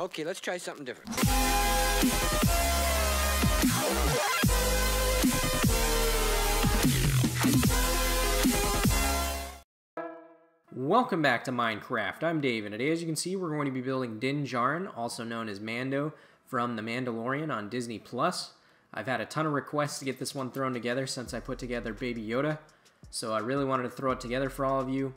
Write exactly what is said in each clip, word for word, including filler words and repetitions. Okay, let's try something different. Welcome back to Minecraft. I'm Dave, and today, as you can see, we're going to be building Din Djarin, also known as Mando, from The Mandalorian on Disney plus. I've had a ton of requests to get this one thrown together since I put together Baby Yoda, so I really wanted to throw it together for all of you.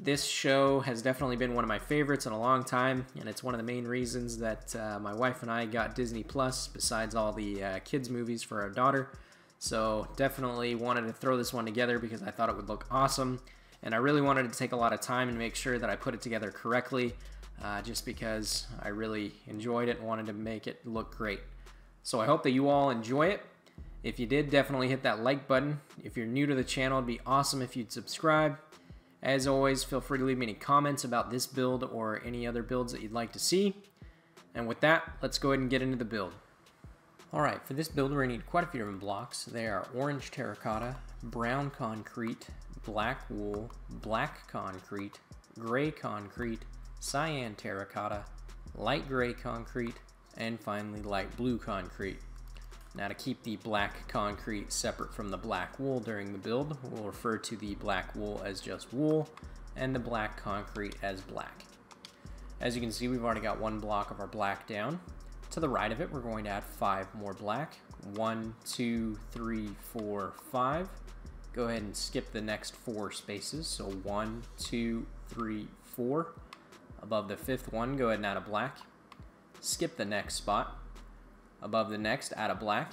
This show has definitely been one of my favorites in a long time, and it's one of the main reasons that uh, my wife and I got Disney plus, besides all the uh, kids' movies for our daughter. So definitely wanted to throw this one together because I thought it would look awesome, and I really wanted to take a lot of time and make sure that I put it together correctly, uh, just because I really enjoyed it and wanted to make it look great. So I hope that you all enjoy it. If you did, definitely hit that like button. If you're new to the channel, it'd be awesome if you'd subscribe. As always, feel free to leave me any comments about this build or any other builds that you'd like to see. And with that, let's go ahead and get into the build. Alright, for this build, we're going to need quite a few different blocks. They are orange terracotta, brown concrete, black wool, black concrete, gray concrete, cyan terracotta, light gray concrete, and finally light blue concrete. Now, to keep the black concrete separate from the black wool during the build, we'll refer to the black wool as just wool and the black concrete as black. As you can see, we've already got one block of our black down. To the right of it, we're going to add five more black. One, two, three, four, five. Go ahead and skip the next four spaces. So one, two, three, four. Above the fifth one, go ahead and add a black. Skip the next spot. Above the next, add a black,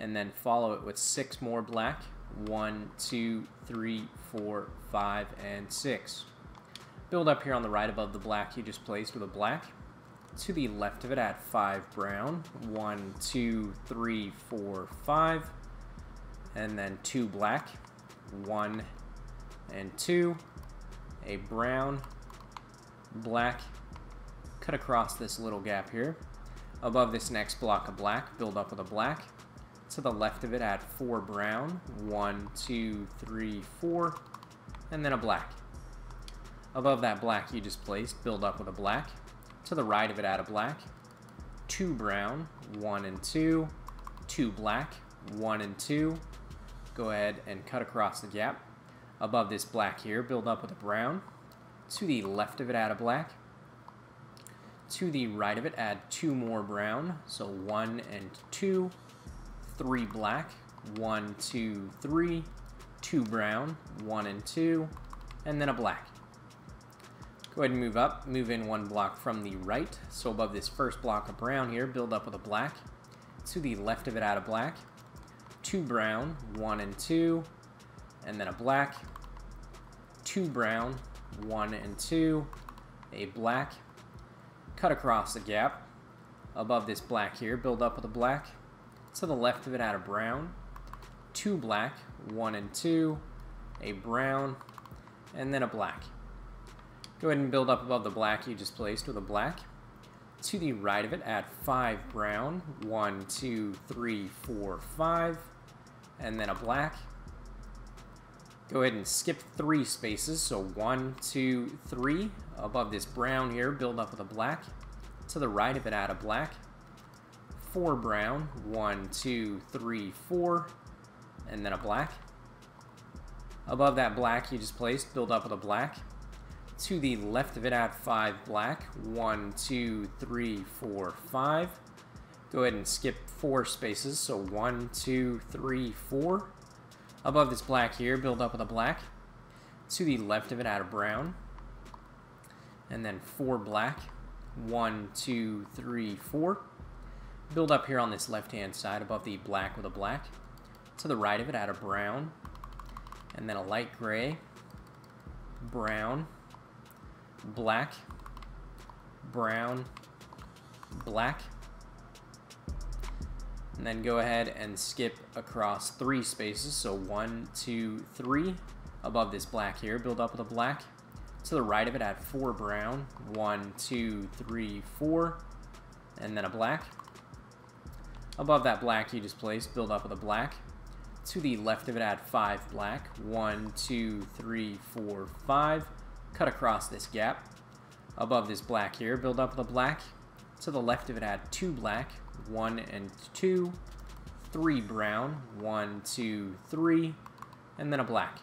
and then follow it with six more black. One, two, three, four, five, and six. Build up here on the right above the black you just placed with a black. To the left of it, add five brown. One, two, three, four, five, and then two black. One and two, a brown, black. Cut across this little gap here. Above this next block of black, build up with a black. To the left of it, add four brown. One, two, three, four, and then a black. Above that black you just placed, build up with a black. To the right of it, add a black. Two brown, one and two. Two black, one and two. Go ahead and cut across the gap. Above this black here, build up with a brown. To the left of it, add a black. To the right of it, add two more brown, so one and two, three black, one, two, three, two brown, one and two, and then a black. Go ahead and move up, move in one block from the right, so above this first block of brown here, build up with a black. To the left of it, add a black, two brown, one and two, and then a black, two brown, one and two, a black. Cut across the gap. Above this black here, build up with a black. To the left of it, add a brown. Two black, one and two, a brown, and then a black. Go ahead and build up above the black you just placed with a black. To the right of it, add five brown. One, two, three, four, five, and then a black. Go ahead and skip three spaces, so one, two, three. Above this brown here, build up with a black. To the right of it, add a black. Four brown, one, two, three, four, and then a black. Above that black you just placed, build up with a black. To the left of it, add five black. One, two, three, four, five. Go ahead and skip four spaces, so one, two, three, four. Above this black here, build up with a black. To the left of it, add a brown. And then four black. One, two, three, four. Build up here on this left-hand side above the black with a black. To the right of it, add a brown. And then a light gray. Brown. Black. Brown. Black. And then go ahead and skip across three spaces, so one, two, three. Above this black here, build up with a black. To the right of it, add four brown. One, two, three, four, and then a black. Above that black you just placed, build up with a black. To the left of it, add five black. One, two, three, four, five. Cut across this gap. above this black here. Build up the black. To the left of it, add two black, one and two, three brown, one, two, three, and then a black.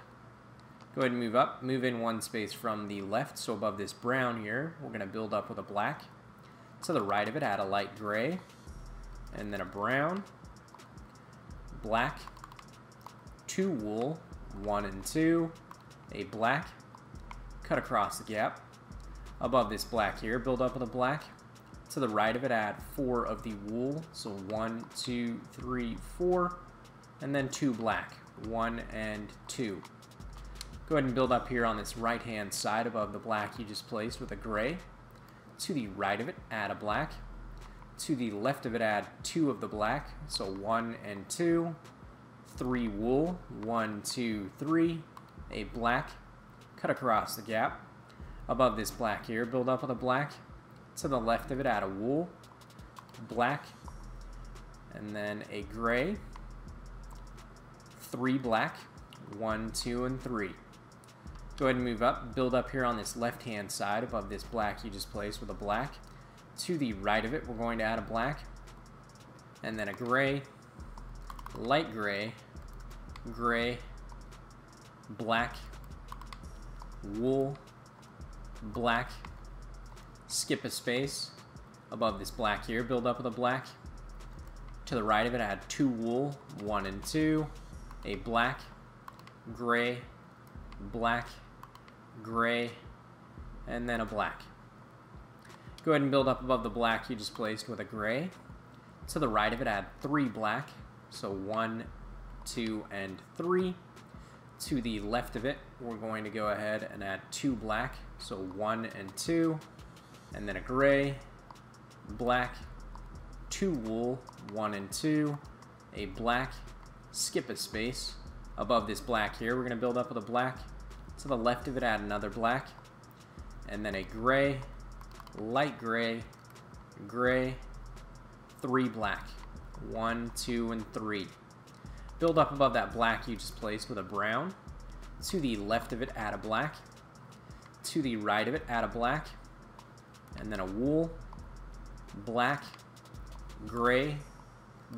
Go ahead and move up. Move in one space from the left, so above this brown here, we're going to build up with a black. To the right of it, add a light gray, and then a brown, black, two wool, one and two, a black, cut across the gap. Above this black here, build up with a black. To the right of it, add four of the wool, so one, two, three, four, and then two black, one and two. Go ahead and build up here on this right-hand side above the black you just placed with a gray. To the right of it, add a black. To the left of it, add two of the black, so one and two, three wool, one, two, three, a black, cut across the gap. Above this black here, build up with a black. To the left of it, add a wool, black, and then a gray, three black, one, two, and three. Go ahead and move up, build up here on this left-hand side above this black you just placed with a black. To the right of it, we're going to add a black, and then a gray, light gray, gray, black, wool, black, skip a space. Above this black here, build up with a black. To the right of it, add two wool, one and two, a black, gray, black, gray, and then a black. Go ahead and build up above the black you just placed with a gray. To the right of it, add three black, so one, two, and three. To the left of it, we're going to go ahead and add two black, so one and two, and then a gray, black, two wool, one and two, a black, skip a space. Above this black here, we're going to build up with a black. To the left of it, add another black, and then a gray, light gray, gray, three black, one, two, and three. Build up above that black you just placed with a brown. To the left of it, add a black. To the right of it, add a black, and then a wool, black, gray,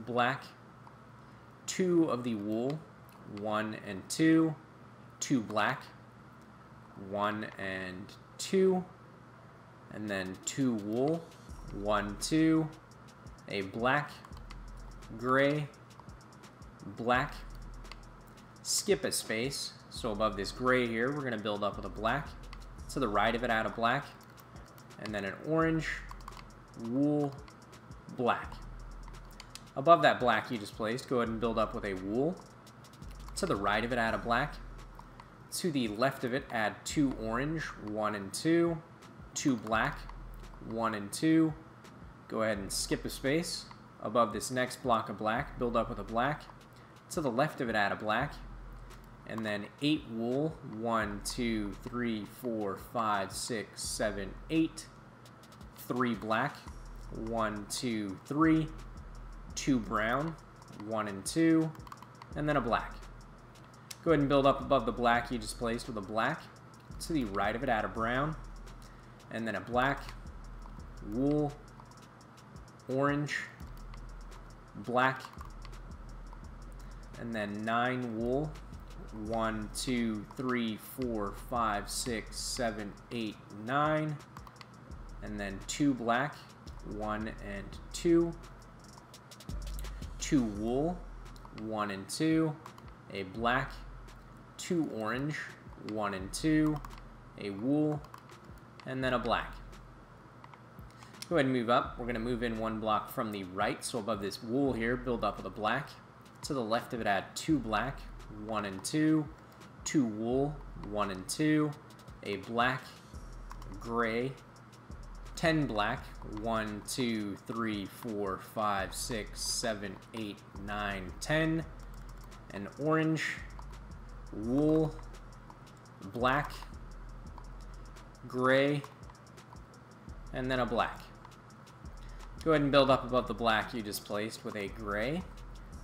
black, two of the wool, one and two, two black, one and two, and then two wool, one, two, a black, gray, black, skip a space. So above this gray here, we're going to build up with a black. To the right of it, add a black, and then an orange, wool, black. Above that black you just placed, go ahead and build up with a wool. To the right of it, add a black. To the left of it, add two orange, one and two, two black, one and two. Go ahead and skip a space. Above this next block of black, build up with a black. To the left of it, add a black, and then eight wool, one, two, three, four, five, six, seven, eight, three black, one, two, three, two brown, one and two, and then a black. Go ahead and build up above the black you just placed with a black. To the right of it, add a brown, and then a black, wool, orange, black, and then nine wool, one, two, three, four, five, six, seven, eight, nine, and then two black, one and two, two wool, one and two, a black, two orange, one and two, a wool, and then a black. Go ahead and move up. We're going to move in one block from the right, so above this wool here, build up with a black. To the left of it, add two black, one and two, two wool, one and two, a black, gray, ten black, one, two, three, four, five, six, seven, eight, nine, ten, an orange, wool, black, gray, and then a black. Go ahead and build up above the black you just placed with a gray.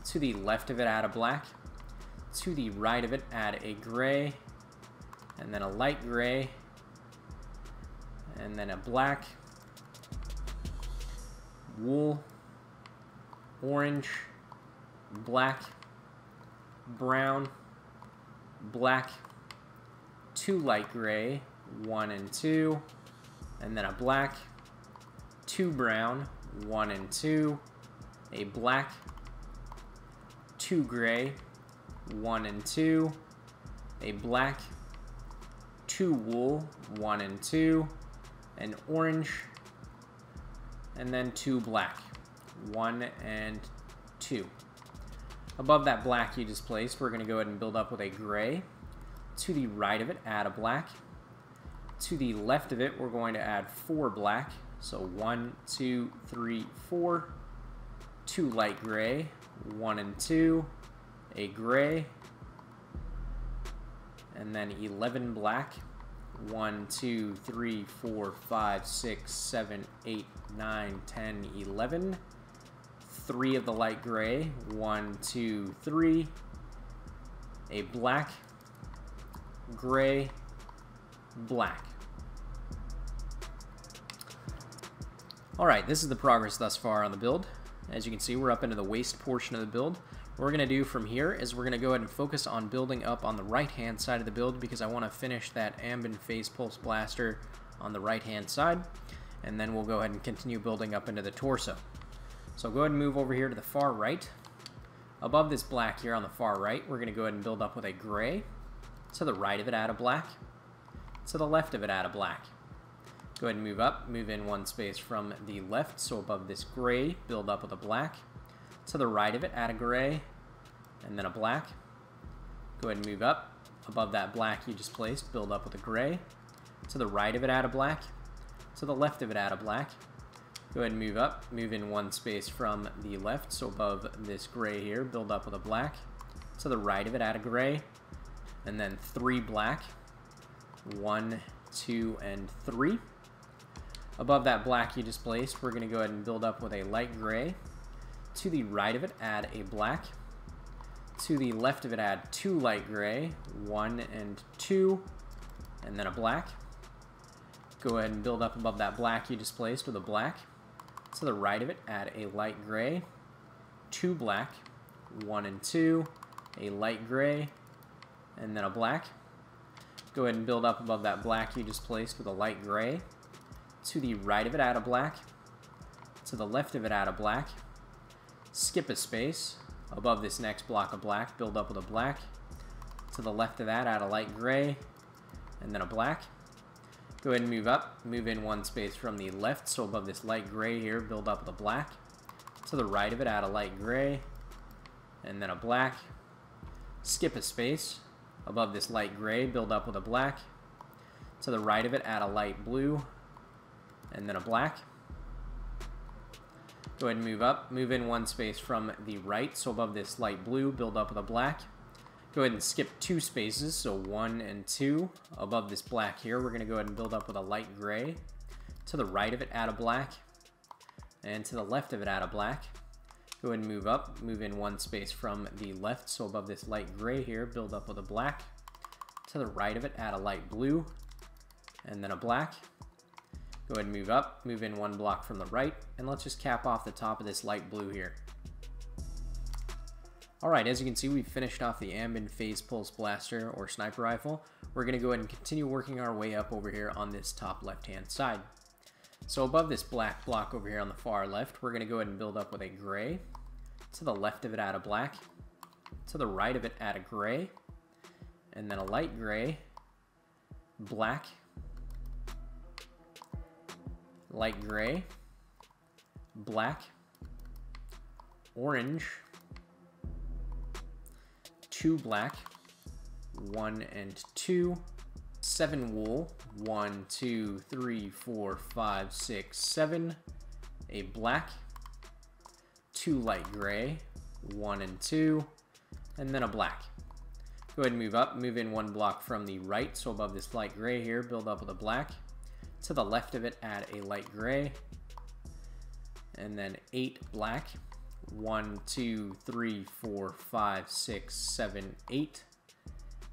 To the left of it, add a black. To the right of it, add a gray, and then a light gray, and then a black, wool, orange, black, brown, black, two light gray, one and two, and then a black, two brown, one and two, a black, two gray, one and two, a black, two wool, one and two, an orange, and then two black, one and two. Above that black you just placed, we're going to go ahead and build up with a gray. To the right of it, add a black. To the left of it, we're going to add four black. So one, two, three, four, two light gray, one and two, a gray, and then eleven black. one, two, three, four, five, six, seven, eight, nine, ten, eleven. three of the light gray. one, two, three. A black, gray, black. Alright, this is the progress thus far on the build. As you can see, we're up into the waist portion of the build. What we're going to do from here is we're going to go ahead and focus on building up on the right-hand side of the build, because I want to finish that Amban Phase Pulse Blaster on the right-hand side, and then we'll go ahead and continue building up into the torso. So go ahead and move over here to the far right. Above this black here on the far right, we're going to go ahead and build up with a gray. To the right of it, add a black. To the left of it, add a black. Go ahead and move up, move in one space from the left, so above this gray, build up with a black. To the right of it, add a gray, and then a black. Go ahead and move up. Above that black you just placed, build up with a gray. To the right of it, add a black. To the left of it, add a black. Go ahead and move up. Move in one space from the left, so above this gray here, build up with a black. To the right of it, add a gray, and then three black. One, two, and three. Above that black you just placed, we're going to go ahead and build up with a light gray. To the right of it, add a black. To the left of it, add two light gray, one and two, and then a black. Go ahead and build up above that black you displaced with a black. To the right of it, add a light gray, two black, one and two, a light gray, and then a black. Go ahead and build up above that black you displaced with a light gray. To the right of it, add a black. To the left of it, add a black. Skip a space. Above this next block of black, build up with a black. To the left of that, add a light gray, and then a black. Go ahead and move up. Move in one space from the left, so above this light gray here, build up with a black. To the right of it, add a light gray, and then a black. Skip a space. Above this light gray, build up with a black. To the right of it, add a light blue, and then a black. Go ahead and move up. Move in one space from the right, so above this light blue, build up with a black. Go ahead and skip two spaces, so one and two. Above this black here, we're going to go ahead and build up with a light gray. To the right of it, add a black. And to the left of it, add a black. Go ahead and move up. Move in one space from the left, so above this light gray here, build up with a black. To the right of it, add a light blue, and then a black. Go ahead and move up, move in one block from the right, and let's just cap off the top of this light blue here. Alright, as you can see, we finished off the Amban Phase Pulse Blaster or Sniper Rifle. We're going to go ahead and continue working our way up over here on this top left-hand side. So above this black block over here on the far left, we're going to go ahead and build up with a gray. To the left of it, add a black. To the right of it, add a gray, and then a light gray, black, light gray, black, orange, two black, one and two, seven wool, one, two, three, four, five, six, seven, a black, two light gray, one and two, and then a black. Go ahead and move up, move in one block from the right, so above this light gray here, build up with a black. To the left of it, add a light gray, and then eight black. one, two, three, four, five, six, seven, eight.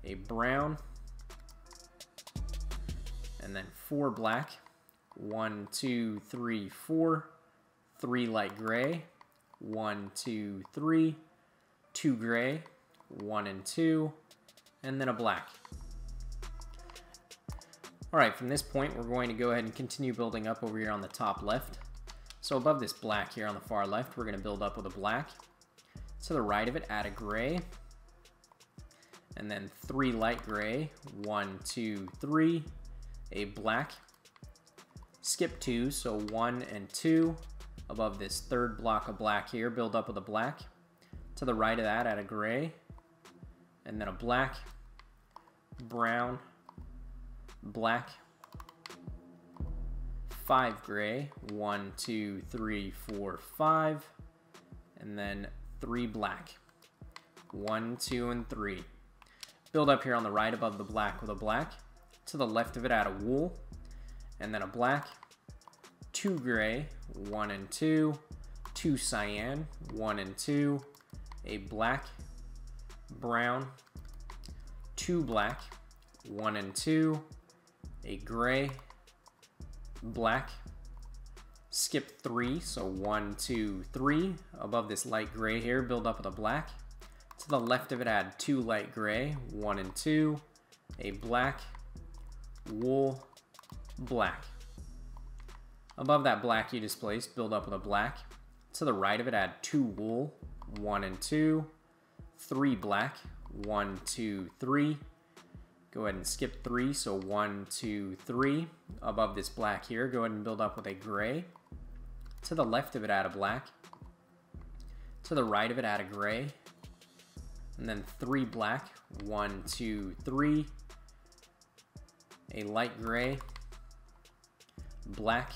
A brown, and then four black. One, two, three, four. Three light gray. One, two, three. Two gray. One and two. And then a black. All right, from this point, we're going to go ahead and continue building up over here on the top left. So above this black here on the far left, we're going to build up with a black. To the right of it, add a gray. And then three light gray. One, two, three. A black. Skip two, so one and two. Above this third block of black here, build up with a black. To the right of that, add a gray. And then a black. Brown. Black. Five gray. One, two, three, four, five. And then three black. One, two, and three. Build up here on the right above the black with a black. To the left of it, add a wool. And then a black. Two gray. One and two. Two cyan. One and two. A black. Brown. Two black. One and two. A gray, black, skip three, so one, two, three. Above this light gray here, build up with a black. To the left of it, add two light gray, one and two, a black, wool, black. Above that black you displaced, build up with a black. To the right of it, add two wool, one and two, three black, one, two, three. Go ahead and skip three, so one, two, three. Above this black here, go ahead and build up with a gray. To the left of it, add a black. To the right of it, add a gray. And then three black, one, two, three. A light gray, black,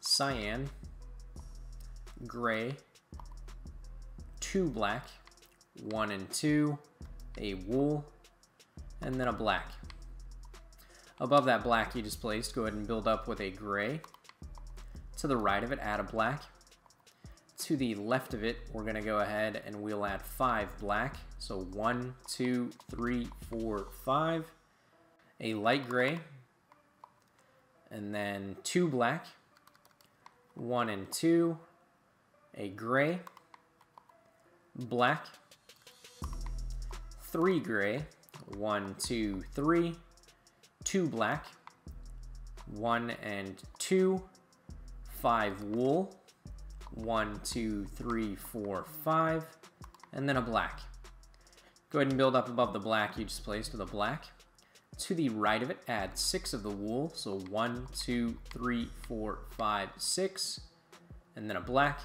cyan, gray, two black, one and two, a wool, and then a black. Above that black you displaced, go ahead and build up with a gray. To the right of it, add a black. To the left of it, we're gonna go ahead and we'll add five black. So one, two, three, four, five. A light gray. And then two black. One and two. A gray. Black. Three gray. One, two, three, two black, one and two, five wool, one, two, three, four, five, and then a black. Go ahead and build up above the black you just placed with a black. To the right of it, add six of the wool, so one, two, three, four, five, six, and then a black,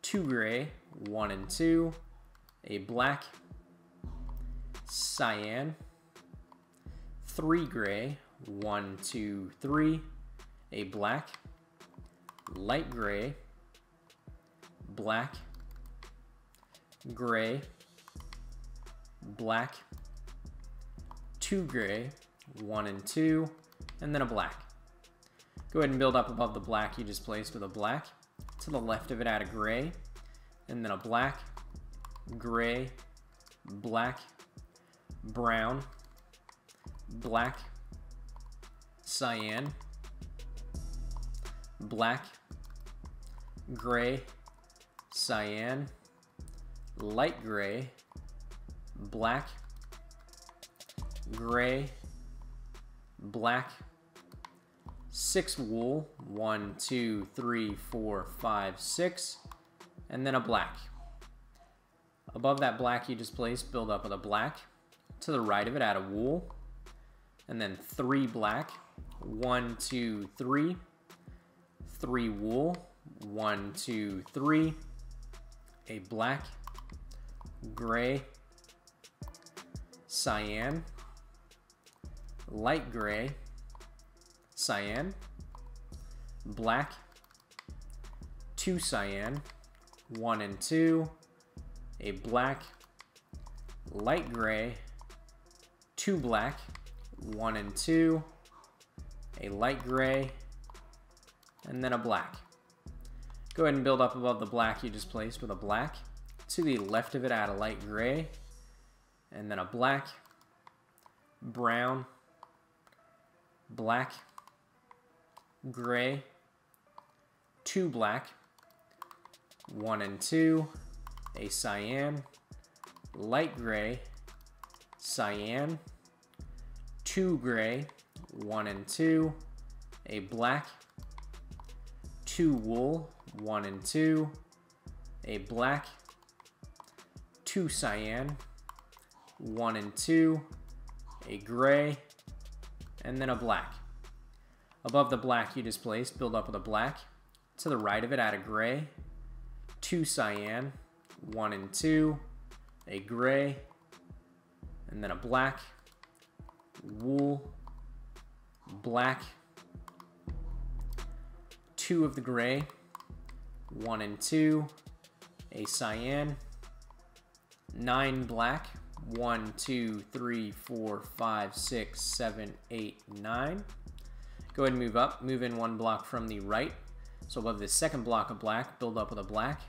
two gray, one and two, a black, cyan, three gray, one, two, three, a black, light gray, black, gray, black, two gray, one and two, and then a black. Go ahead and build up above the black you just placed with a black. To the left of it, add a gray, and then a black, gray, black, brown, black, cyan, black, gray, cyan, light gray, black, gray, black, six wool, one, two, three, four, five, six, and then a black. Above that black you just placed, build up with a black. To the right of it, add a wool, and then three black, one, two, three, three wool, one, two, three, a black, gray, cyan, light gray, cyan, black, two cyan, one and two, a black, light gray, two black, one and two, a light gray, and then a black. Go ahead and build up above the black you just placed with a black. To the left of it, add a light gray, and then a black, brown, black, gray, two black, one and two, a cyan, light gray, cyan, two gray, one and two, a black, two wool, one and two, a black, two cyan, one and two, a gray, and then a black. Above the black you just place, build up with a black. To the right of it, add a gray, two cyan, one and two, a gray, and then a black, wool, black, two of the gray, one and two, a cyan, nine black, one, two, three, four, five, six, seven, eight, nine. Go ahead and move up, move in one block from the right. So above the second block of black, build up with a black.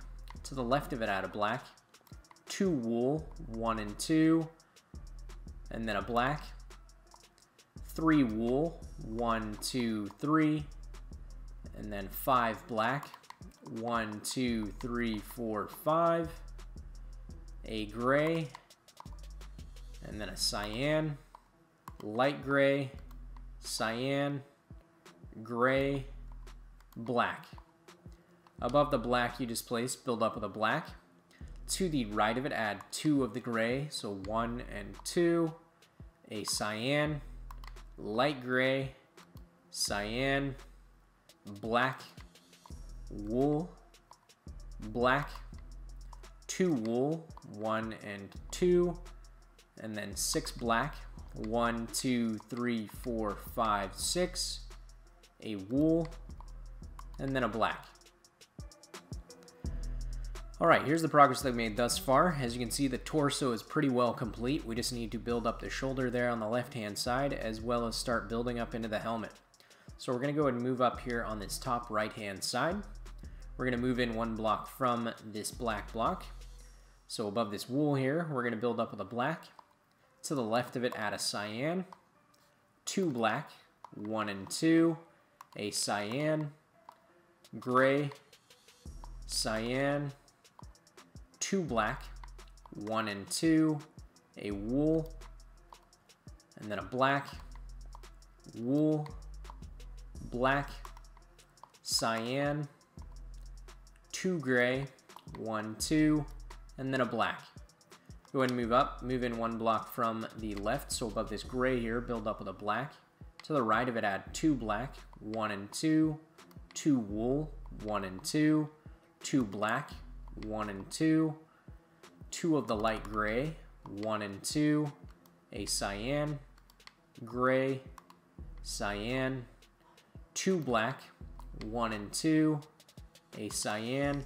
To the left of it, add a black, two wool, one and two, and then a black, three wool, one, two, three, and then five black, one, two, three, four, five, a gray, and then a cyan, light gray, cyan, gray, black. Above the black you displace, build up with a black. To the right of it, add two of the gray, so one and two, a cyan, light gray, cyan, black, wool, black, two wool, one and two, and then six black, one, two, three, four, five, six, a wool, and then a black. All right, here's the progress they've made thus far. As you can see, the torso is pretty well complete. We just need to build up the shoulder there on the left-hand side, as well as start building up into the helmet. So we're gonna go ahead and move up here on this top right-hand side. We're gonna move in one block from this black block. So above this wool here, we're gonna build up with a black. To the left of it, add a cyan, two black, one and two, a cyan, gray, cyan, two black, one and two, a wool, and then a black, wool, black, cyan, two gray, one, two, and then a black. Go ahead and move up, move in one block from the left, so above this gray here, build up with a black. To the right of it, add two black, one and two, two wool, one and two, two black, one and two, two of the light gray, one and two, a cyan, gray, cyan, two black, one and two, a cyan,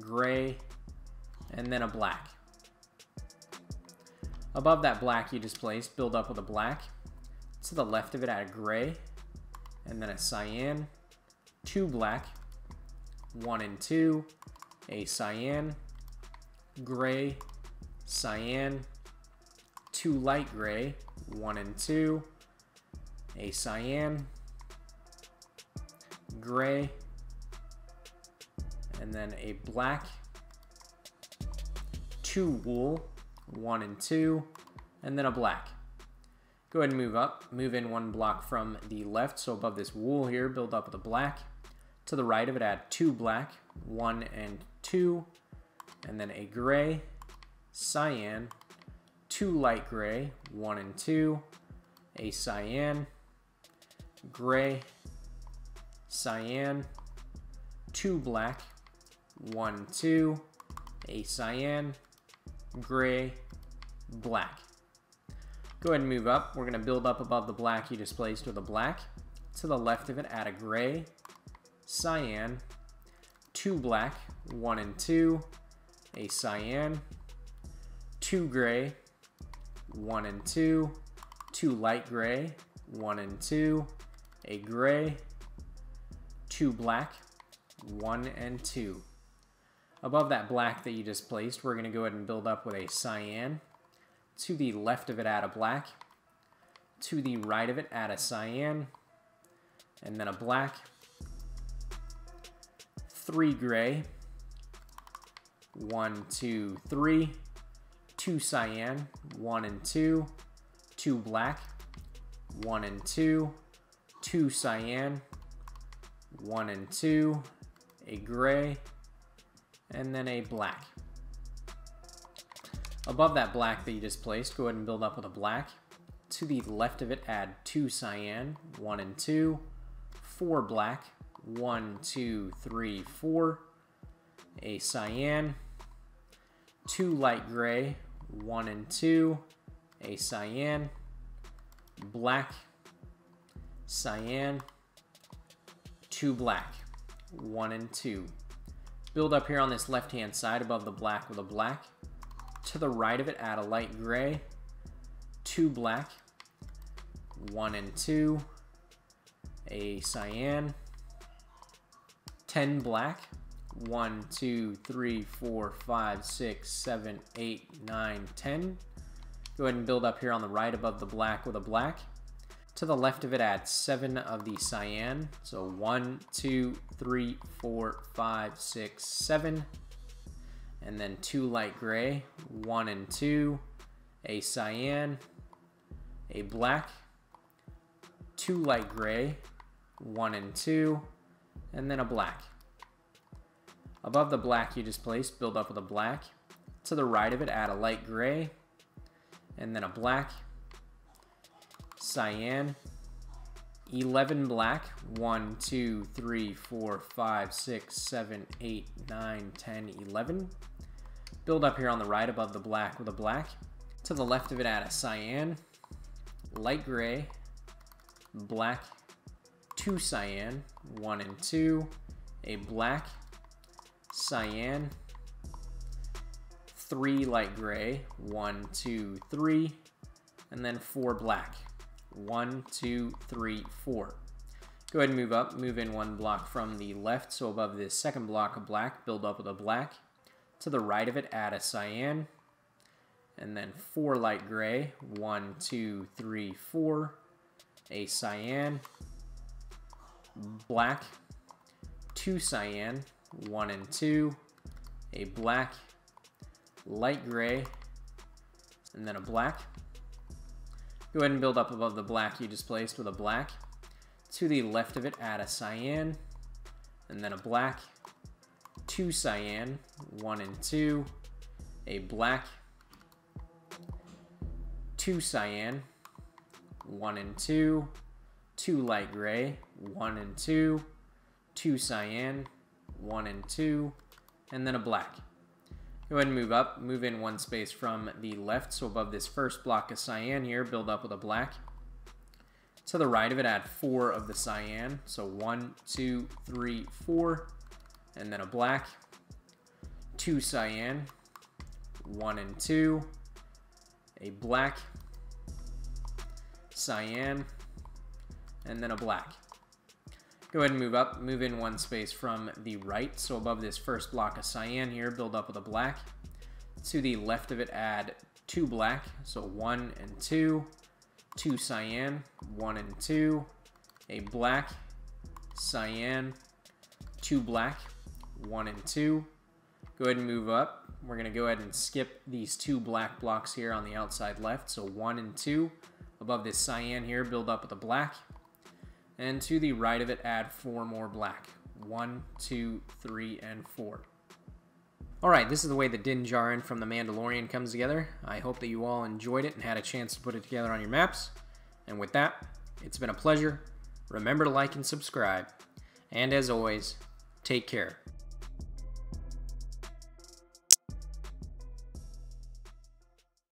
gray, and then a black. Above that black you displaced, build up with a black. To the left of it, add a gray, and then a cyan, two black, one and two, a cyan, gray, cyan, two light gray, one and two, a cyan, gray, and then a black, two wool, one and two, and then a black. Go ahead and move up, move in one block from the left, so above this wool here, build up with a black. To the right of it, add two black, one and two, and then a gray, cyan, two light gray, one and two, a cyan, gray, cyan, two black, one, two, a cyan, gray, black. Go ahead and move up. We're going to build up above the black you displaced with a black. To the left of it, add a gray, cyan, two black, one and two, a cyan, two gray, one and two, two light gray, one and two, a gray, two black, one and two. Above that black that you just placed, we're going to go ahead and build up with a cyan. To the left of it, add a black. To the right of it, add a cyan, and then a black, three gray, one, two, three, two cyan, one and two, two black, one and two, two cyan, one and two, a gray, and then a black. Above that black that you just placed, go ahead and build up with a black. To the left of it, add two cyan, one and two, four black, one, two, three, four, a cyan, two light gray, one and two, a cyan, black, cyan, two black, one and two. Build up here on this left-hand side above the black with a black. To the right of it, add a light gray, two black, one and two, a cyan, ten black, one, two, three, four, five, six, seven, eight, nine, ten. Go ahead and build up here on the right above the black with a black. To the left of it, add seven of the cyan. So one, two, three, four, five, six, seven. And then two light gray, one and two, a cyan, a black, two light gray, one and two, and then a black. Above the black you just placed, build up with a black. To the right of it, add a light gray, and then a black, cyan, eleven black, one, two, three, four, five, six, seven, eight, nine, ten, eleven. Build up here on the right above the black with a black. To the left of it, add a cyan, light gray, black, two cyan, one and two, a black, cyan, three light gray, one, two, three, and then four black. One, two, three, four. Go ahead and move up, move in one block from the left. So above this second block of black, build up with a black. To the right of it, add a cyan, and then four light gray, one, two, three, four, a cyan, black, two cyan, one and two, a black, light gray, and then a black. Go ahead and build up above the black you displaced with a black. To the left of it, add a cyan, and then a black, two cyan, one and two, a black, two cyan, one and two, two light gray, one and two, two cyan, one and two, and then a black. Go ahead and move up, move in one space from the left. So above this first block of cyan here, build up with a black. To the right of it, add four of the cyan. So one, two, three, four, and then a black, two cyan, one and two, a black, cyan, and then a black. Go ahead and move up, move in one space from the right. So above this first block of cyan here, build up with a black. To the left of it, add two black. So one and two, two cyan, one and two, a black, cyan, two black, one and two. Go ahead and move up. We're gonna go ahead and skip these two black blocks here on the outside left. So one and two, above this cyan here, build up with a black. And to the right of it, add four more black. One, two, three, and four. All right, this is the way the Din Djarin from The Mandalorian comes together. I hope that you all enjoyed it and had a chance to put it together on your maps. And with that, it's been a pleasure. Remember to like and subscribe. And as always, take care.